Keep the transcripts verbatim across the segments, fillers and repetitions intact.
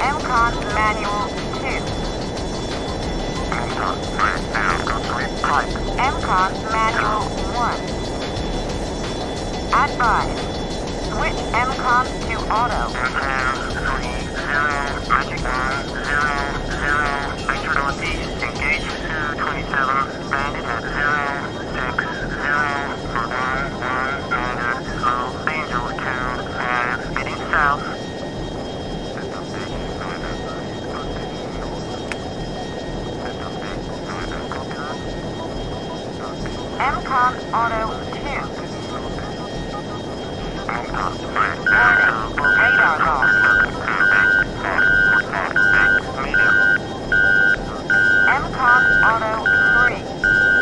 M-Con Manual two. M-Con Manual one. Advise. Switch M-Con to auto. M-C A N three zero, Magic one zero zero. Intro notice, engage two twenty-seven, bandit at zero six zero, bandit slow, Angel two, and heading south. M-Con Auto two. Warning, radar off. M-Con Auto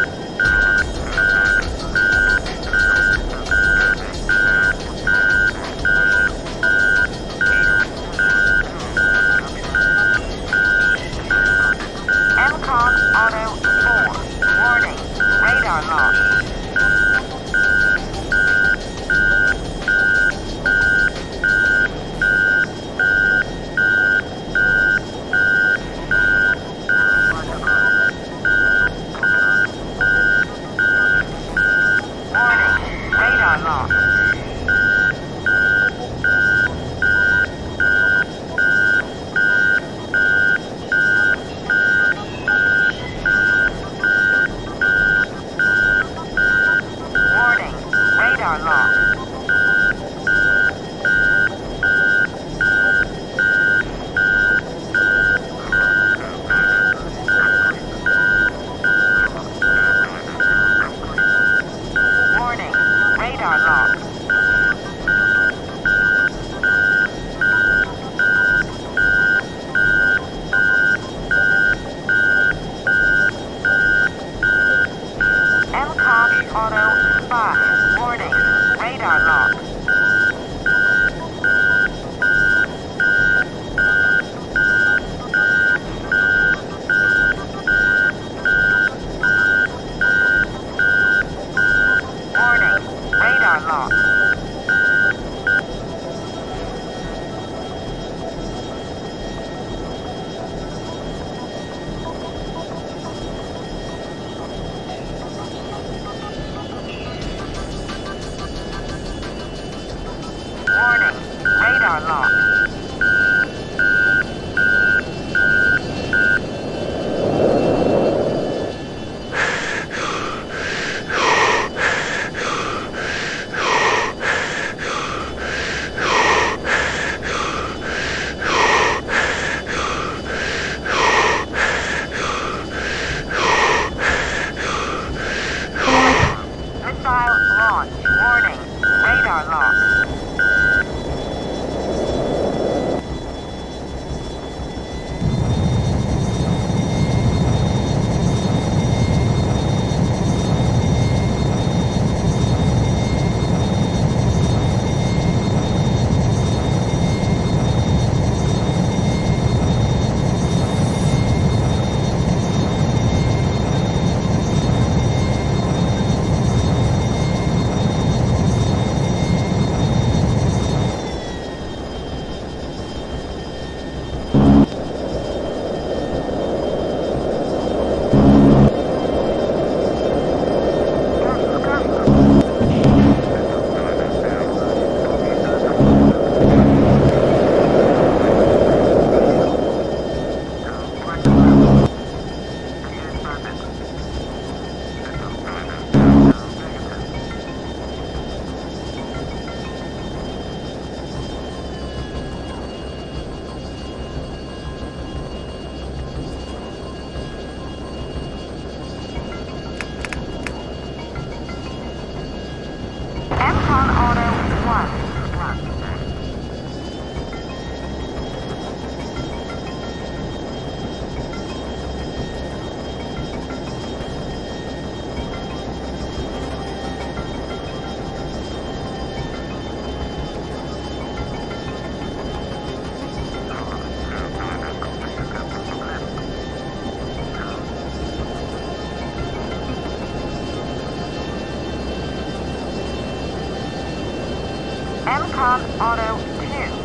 M CON Auto two.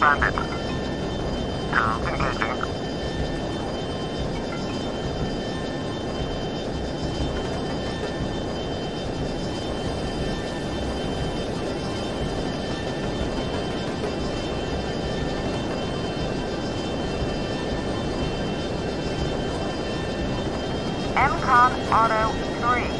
Bandit. Now engaging. M CON Auto three.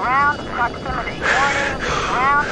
ground proximity. Warning, ground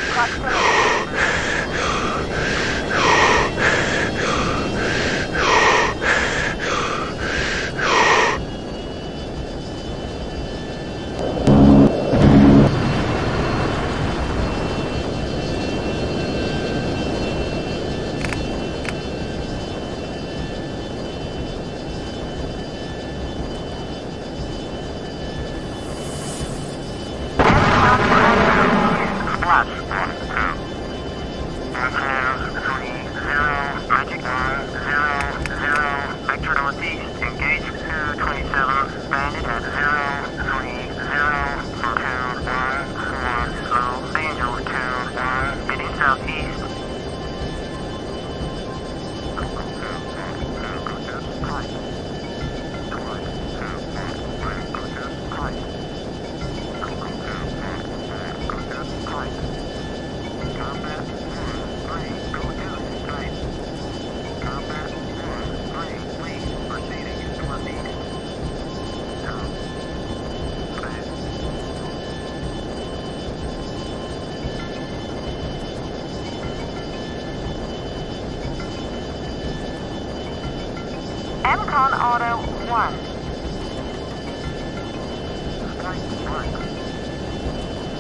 M-Con Auto one. M C O S Auto two. M C O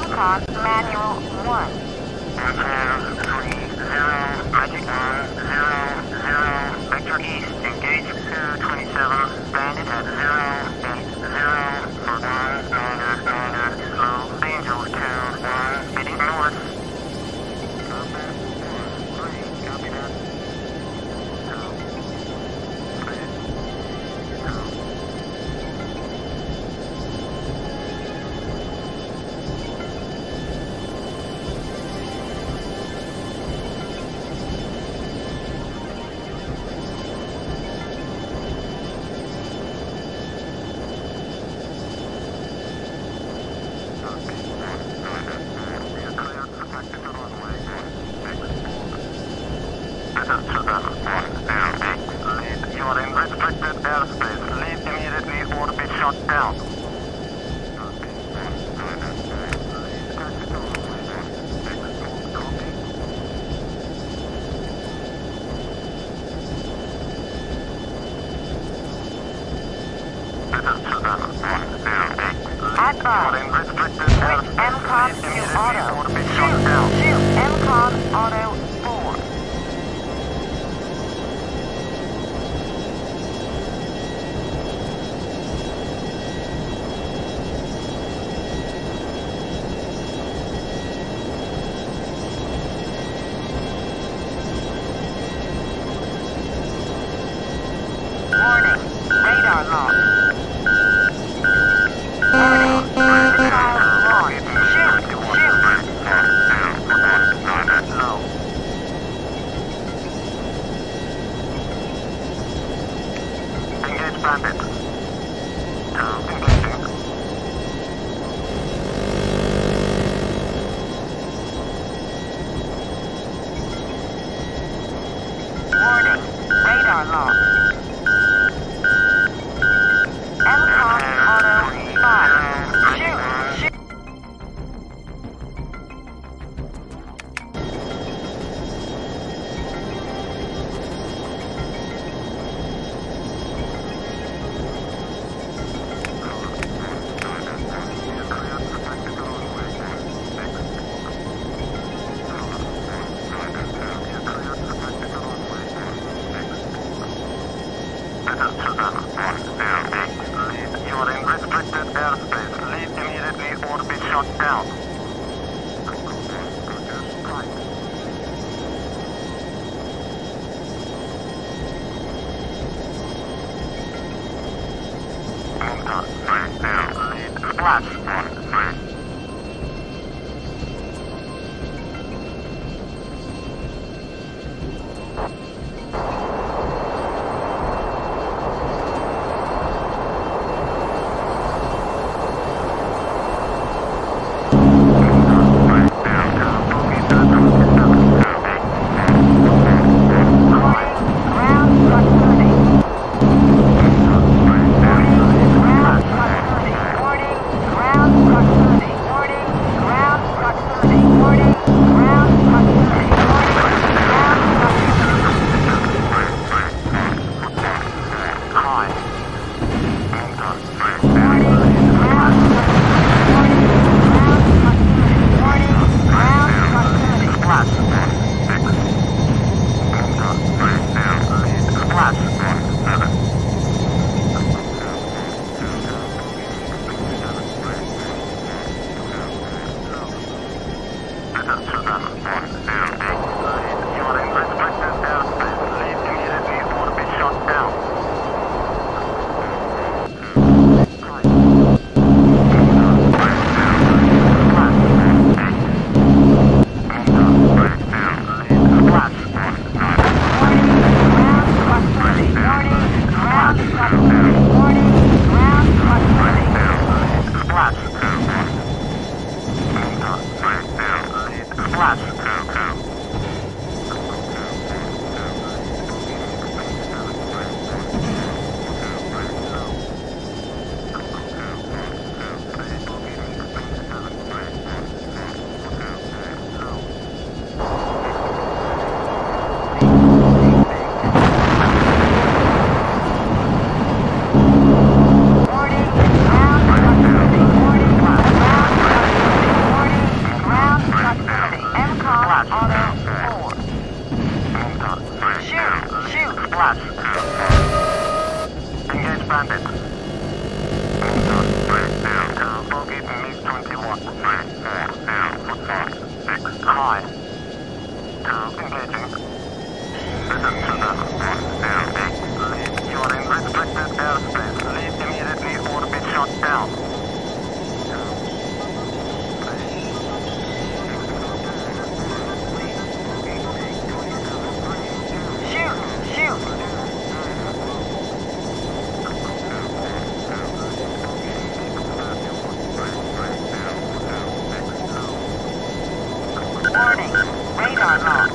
S Manual one. two three zero, Magic one zero zero, Vector East, engage two twenty-seven, bandit at zero eight zero, for one, order, order, slow, Angel two one, heading north. Combat one three, copy that. Response airmen. Lead. You are in restricted airspace. Lead immediately or be shot down. Monta, three, zero. Lead. Splash, one, three. Warning, radar lock.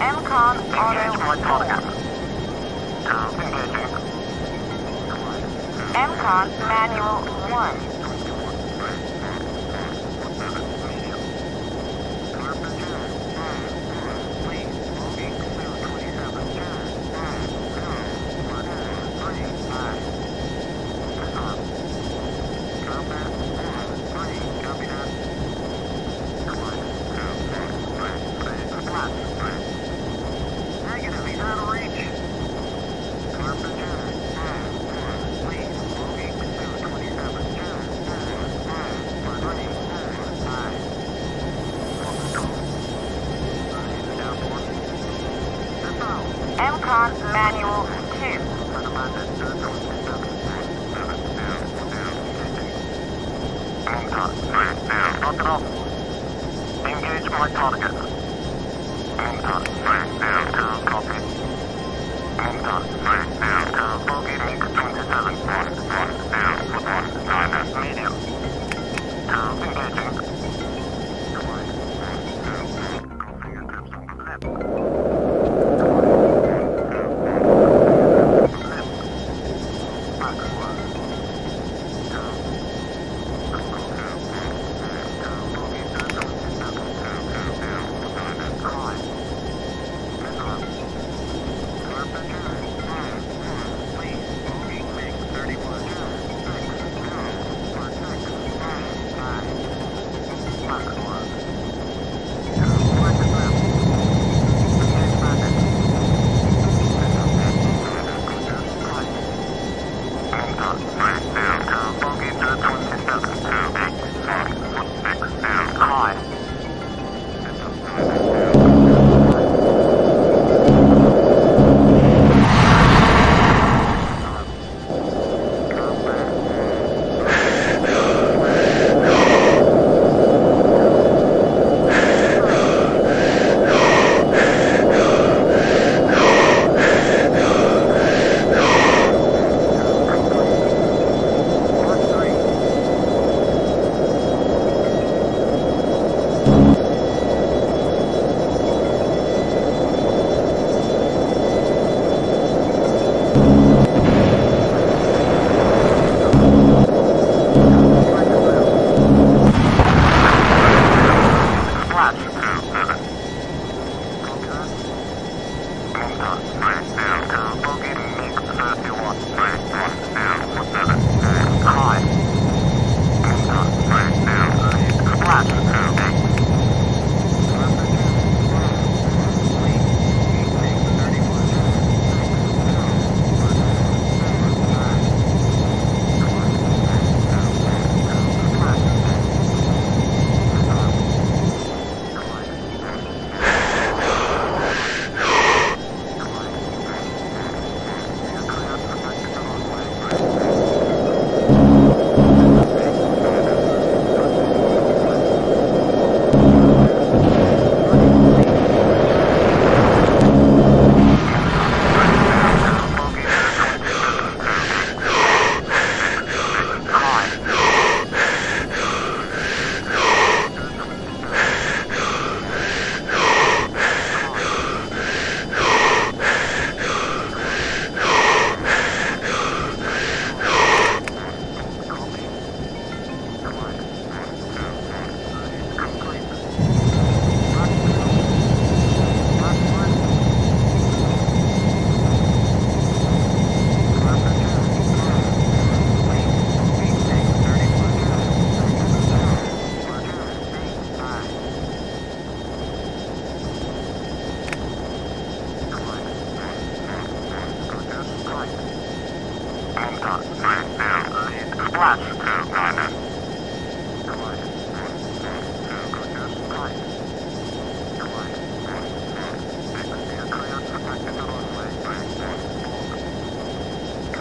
M-Con auto. M-Con Manual one. M-Con Manual two. M-Con three zero. Engage my target. M-Con three zero two. Copy. M-Con three zero two. Bogey Mix twenty-seven. one one zero one nine. Medium. two. Engaging.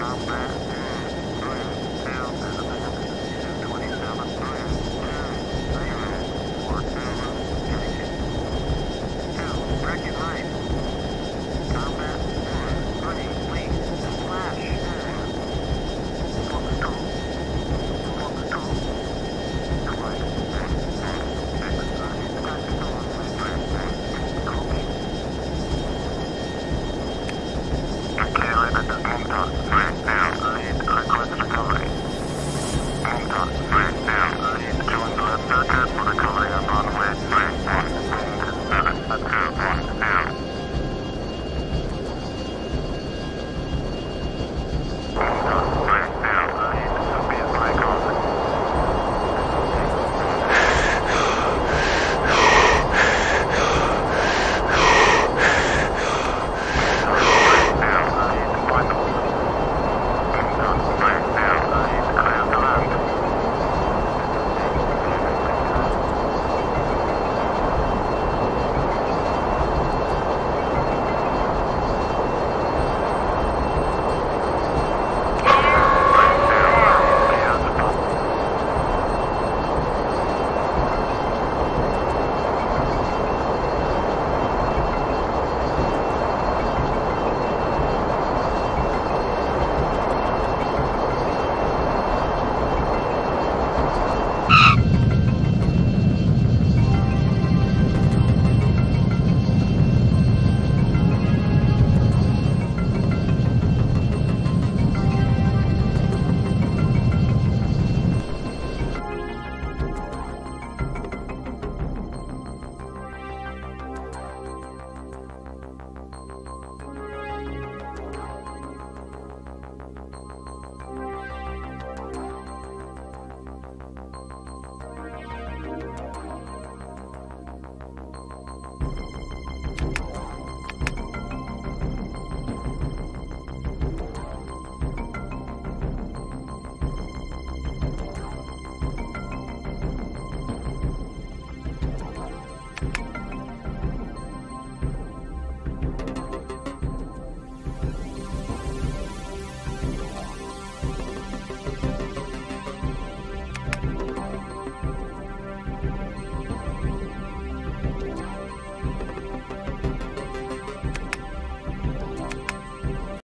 All right.